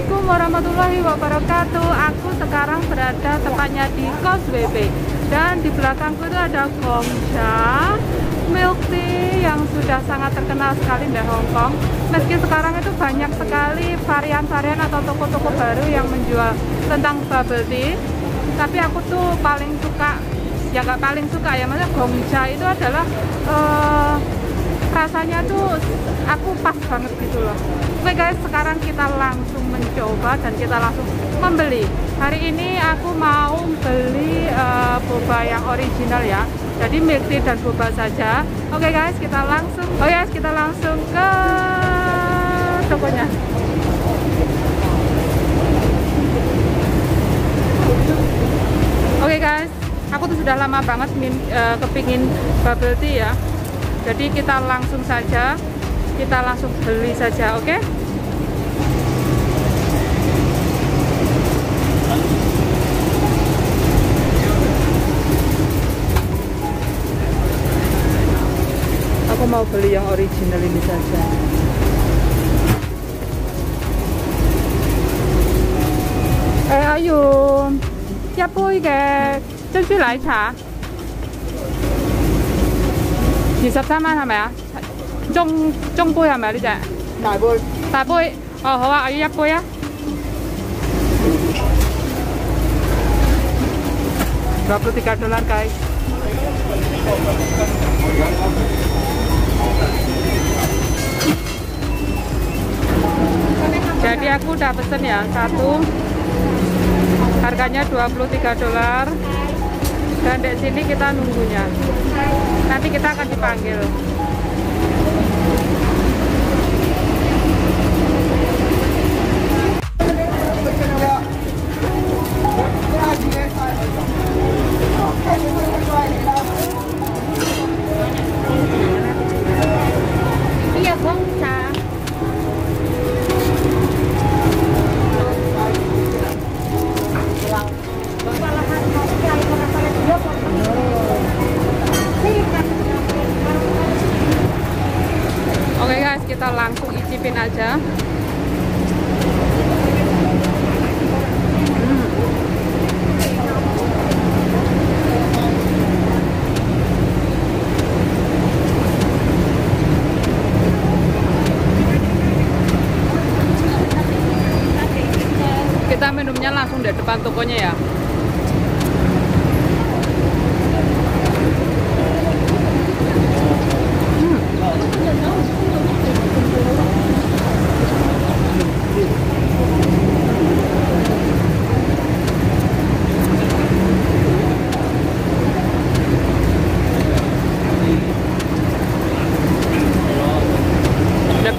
Assalamualaikum warahmatullahi wabarakatuh. Aku sekarang berada tepatnya di Causeway Bay, dan di belakangku itu ada Gong Cha milk tea yang sudah sangat terkenal sekali di Hong Kong. Meski sekarang itu banyak sekali varian-varian atau toko-toko baru yang menjual tentang bubble tea, tapi aku tuh paling suka, ya nggak paling suka ya, maksudnya Gong Cha itu adalah rasanya tuh aku pas banget gitu loh. Oke guys, sekarang kita langsung mencoba dan kita langsung membeli. Hari ini aku mau beli boba yang original ya, jadi milk tea dan boba saja. Oke guys, kita langsung ke tokonya. Oke guys, aku tuh sudah lama banget kepingin bubble tea ya. Jadi kita langsung saja, kita langsung beli saja, oke? Aku mau beli yang original ini saja. Ayo, siap boy ke, cuci lai cha. 23蚊係咪啊？中杯係咪呢隻？大杯。大杯。哦，好啊，我要一杯啊。$23 guys. Jadi aku udah pesen ya satu. Harganya $23. Dan di sini kita nunggunya. Nanti kita akan dipanggil. Iya, Gong Cha. Kita langsung icipin aja. Kita minumnya langsung dari depan tokonya ya.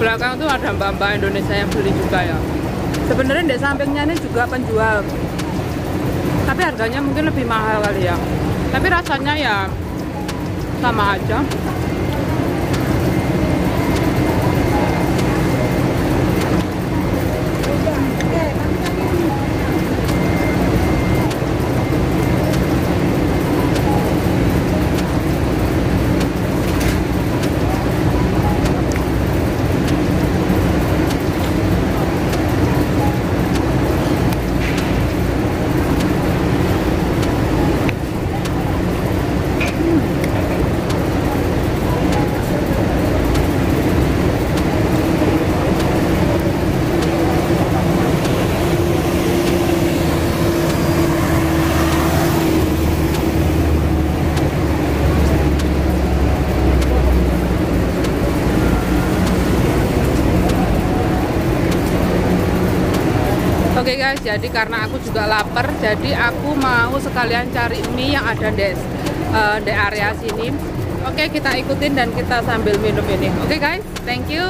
Belakang tuh ada mbak-mbak Indonesia yang beli juga ya. Sebenarnya di sampingnya ini juga penjual, tapi harganya mungkin lebih mahal kali ya. Tapi rasanya ya sama aja. Oke guys, jadi karena aku juga lapar, jadi aku mau sekalian cari mie yang ada di area sini. Oke, kita ikutin dan kita sambil minum ini. Oke guys, thank you.